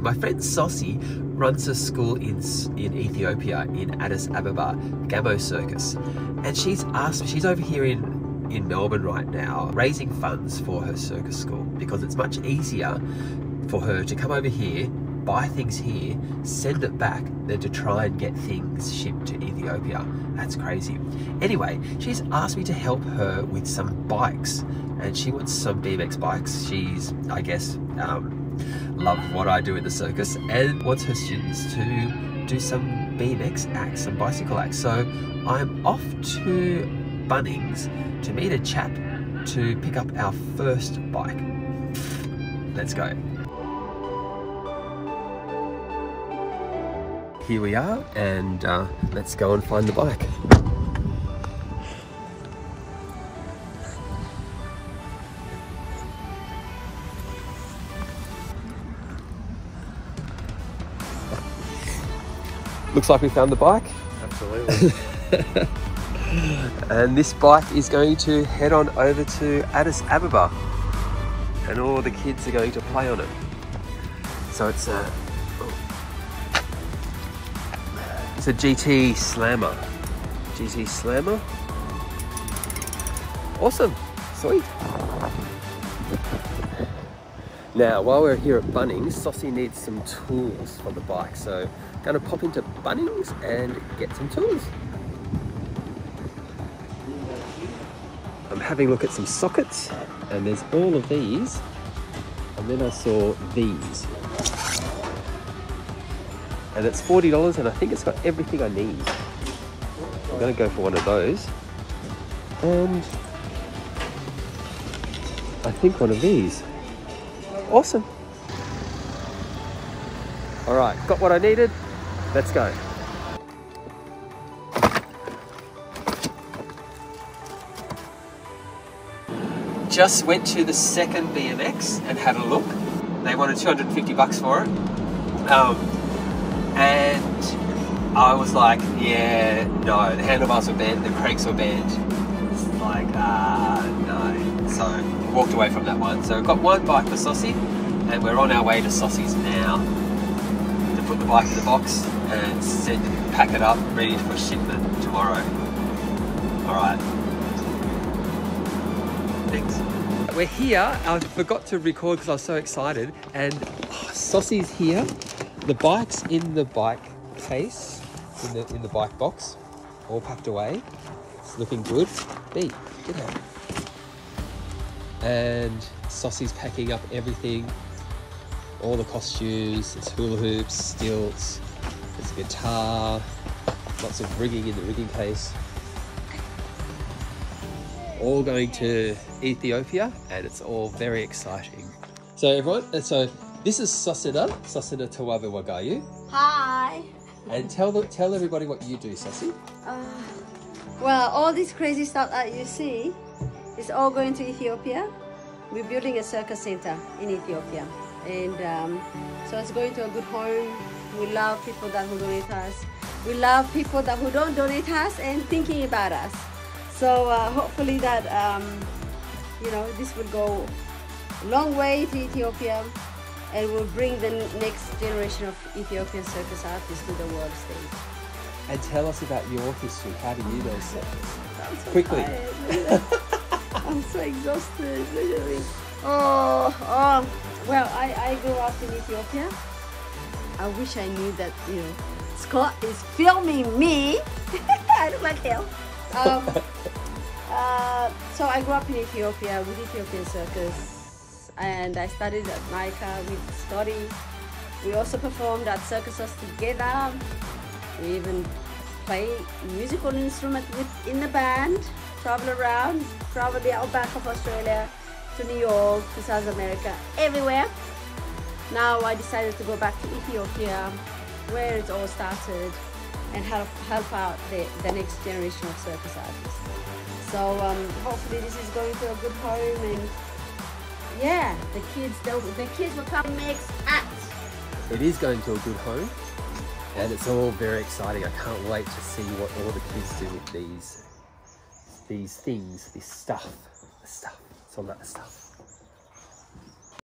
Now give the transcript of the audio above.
My friend Sossi runs a school in Ethiopia, in Addis Ababa, Gambo Circus, and she's over here in Melbourne right now raising funds for her circus school, because it's much easier for her to come over here, buy things here, send it back, than to try and get things shipped to Ethiopia. That's crazy. Anyway, she's asked me to help her with some bikes, and she wants some BMX bikes. She's, I guess, love what I do in the circus and wants her students to do some BMX acts, some bicycle acts. So I'm off to Bunnings to meet a chap to pick up our first bike. Let's go. Here we are, and let's go and find the bike. Looks like we found the bike. Absolutely. And this bike is going to head on over to Addis Ababa, and all the kids are going to play on it. So it's a GT Slammer. GT Slammer. Awesome. Sweet. Now, while we're here at Bunnings, Sossi needs some tools for the bike, so gonna pop into Bunnings and get some tools. I'm having a look at some sockets, and there's all of these, and then I saw these. And it's $40, and I think it's got everything I need. I'm gonna go for one of those. And I think one of these. Awesome. All right, got what I needed. Let's go. Just went to the second BMX and had a look. They wanted 250 bucks for it. And I was like, yeah, no, the handlebars were bent, the cranks were bent. It's like, no. So, walked away from that one. So I've got one bike for Sossi, and we're on our way to Sossi's now to put the bike in the box and pack it up, ready for shipment tomorrow. All right. Thanks. We're here. I forgot to record because I was so excited, and Sossi's here. The bike's in the bike case, in the bike box, all packed away. It's looking good. B, get out. And Sossi's packing up everything, all the costumes. It's hula hoops, stilts, it's a guitar, lots of rigging in the rigging case. All going to Ethiopia, and it's all very exciting. So everyone, so this is Sossina Tawabe Wagayehu. Hi. And tell everybody what you do, Sossi. Well, all this crazy stuff that you see, it's all going to Ethiopia. We're building a circus center in Ethiopia. And so it's going to a good home. We love people that who donate us. We love people that who don't donate us and thinking about us. So hopefully that, you know, this will go a long way to Ethiopia and will bring the next generation of Ethiopian circus artists to the world stage. And tell us about your history. How do you know circus? So quickly. I'm so exhausted, literally. Well, I grew up in Ethiopia. I wish I knew that, you know, Scott is filming me. I look like hell. So I grew up in Ethiopia with Ethiopian circus, and I studied at Mica with Scotty. We also performed at circuses together. We even play musical instrument in the band. Travel around, travel the outback of Australia, to New York, to South America, everywhere. Now I decided to go back to Ethiopia, where it all started, and help out the next generation of circus artists. So hopefully this is going to a good home, and yeah, the kids will come next act. It is going to a good home, and it's all very exciting. I can't wait to see what all the kids do with these things, this stuff, it's all that stuff.